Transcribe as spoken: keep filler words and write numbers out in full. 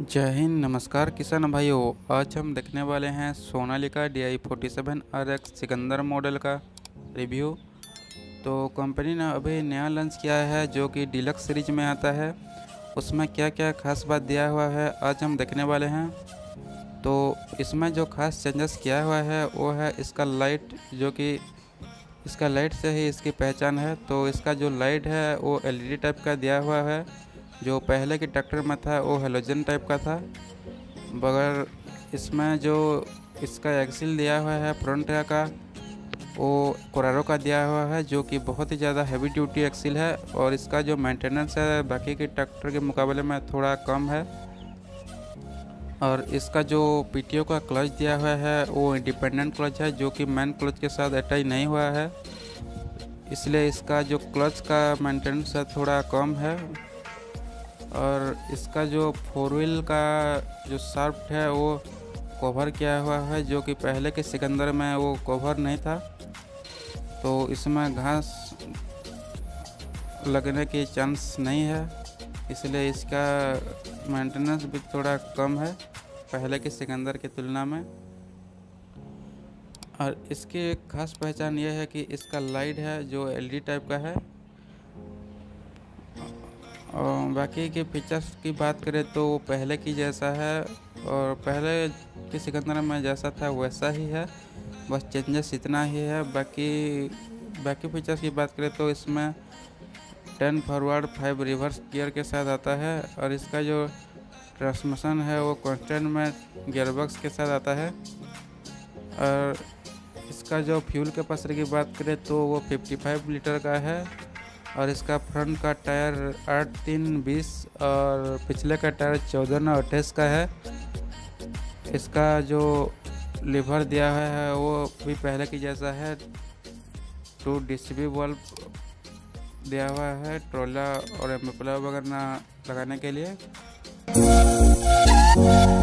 जय हिंद, नमस्कार किसान भाइयों। आज हम देखने वाले हैं Sonalika D I forty seven R X Sikandar model का रिव्यू। तो कंपनी ने अभी नया लॉन्च किया है जो कि डीलक्स सीरीज में आता है। उसमें क्या क्या खास बात दिया हुआ है आज हम देखने वाले हैं। तो इसमें जो खास चेंजेस किया हुआ है वो है इसका लाइट, जो कि इसका लाइट से ही इसकी पहचान है। तो इसका जो लाइट है वो एल ई डी टाइप का दिया हुआ है। जो पहले के ट्रैक्टर में था वो हेलोजन टाइप का था। बगैर इसमें जो इसका एक्सिल दिया हुआ है फ्रंट का वो कुरारो का दिया हुआ है, जो कि बहुत ही ज़्यादा हैवी ड्यूटी एक्सिल है। और इसका जो मेंटेनेंस है बाकी के ट्रैक्टर के मुकाबले में थोड़ा कम है। और इसका जो पीटीओ का क्लच दिया हुआ है वो इंडिपेंडेंट क्लच है, जो कि मेन क्लच के साथ अटैच नहीं हुआ है, इसलिए इसका जो क्लच का मेंटेनेंस है थोड़ा कम है। और इसका जो फोर व्हील का जो शाफ्ट है वो कवर किया हुआ है, जो कि पहले के सिकंदर में वो कवर नहीं था। तो इसमें घास लगने के चांस नहीं है, इसलिए इसका मेंटेनेंस भी थोड़ा कम है पहले के सिकंदर की तुलना में। और इसकी एक खास पहचान यह है कि इसका लाइट है जो एलईडी टाइप का है। और बाकी के फीचर्स की बात करें तो पहले की जैसा है, और पहले के सिकंदर में जैसा था वैसा ही है, बस चेंजेस इतना ही है। बाकी बाकी फीचर्स की बात करें तो इसमें ten forward five reverse gear के साथ आता है। और इसका जो ट्रांसमिशन है वो कांस्टेंट में गियरबॉक्स के साथ आता है। और इसका जो फ्यूल कैपेसिटी की बात करें तो वो पचपन लीटर का है। और इसका फ्रंट का टायर आठ तीन बीस और पिछले का टायर चौदह नौ अट्ठाईस का है। इसका जो लीवर दिया हुआ है वो भी पहले की जैसा है। टू डीसीबी बल्ब दिया हुआ है ट्रोला और एम्बुला वगैरह लगाने के लिए।